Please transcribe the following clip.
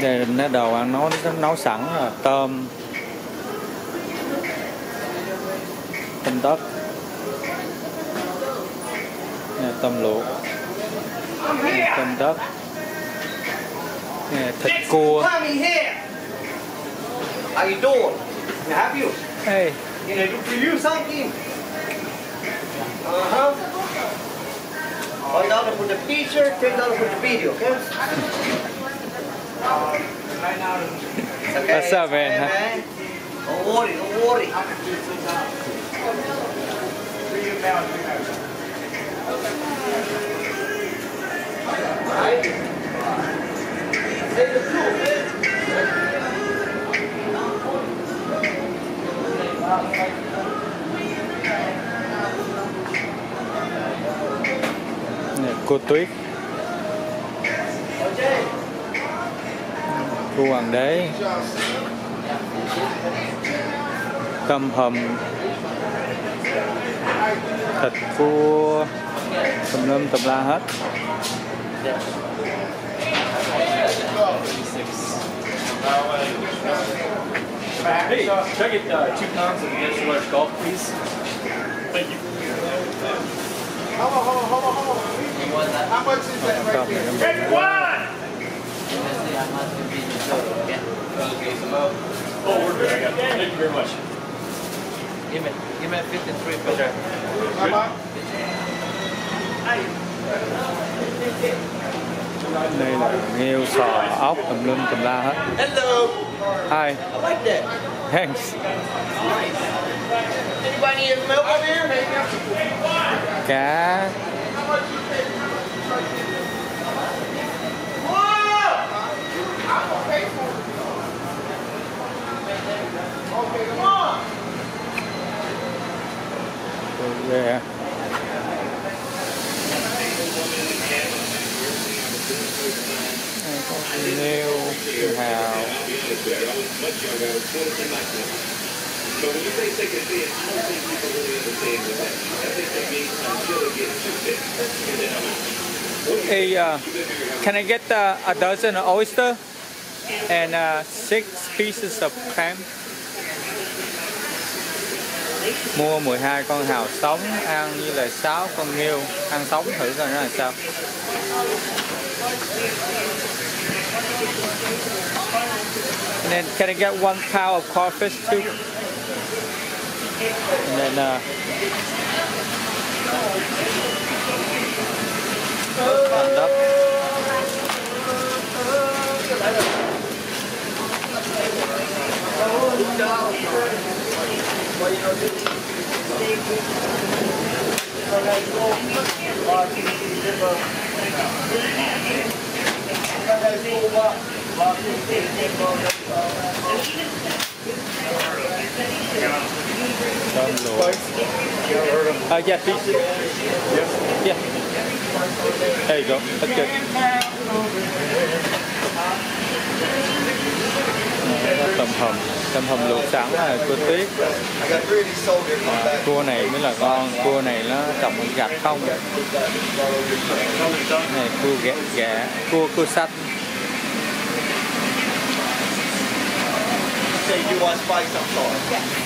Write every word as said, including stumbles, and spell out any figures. Đây là đồ ăn nấu nấu sẵn là tôm, tôm tớp, tôm luộc, tôm tớp, thịt cua. Hey. Uh-huh. One dollar for the picture, ten dollars for the video, okay? Okay. What's up, man? Hey, man. Don't worry, don't worry. Alright? Take the floor, man. Cô Tuyết, cô Hoàng Đế, cơm hầm, thịt cua, tùm lum tùm la hết. Hey, check it, uh, two pounds of extra large golf, please. Thank you. Hold on, hold on, hold on, hold on. How much is that right there? Take one! Oh, we're good. Thank you very much. Give me, give me fifty-three for sure. How much? Đây là nghêu, sò, ốc, tùm lum, tùm la hết. Hello! Hi. I like that. Thanks. Nice. Anybody need milk over here? Cá. Yeah. Có nêu, tự hào. Hey, uh, can I get uh, a dozen of oyster and uh, six pieces of clam? Mua mười hai con hào sống ăn như là sáu con nghêu ăn sống thử coi nó là sao. And then can I get one pound of codfish too? And then uh, stand up. Uh, yeah, please. Yeah. Yeah. There you go. That's good. Tôm hùm, tôm hùm luộc sẵn là cua Tuyết. À, cua này mới là con, cua này nó trồng gạch không. Này cua gẹ gẹ, cua cua xanh. Say you want spice, I'm sorry.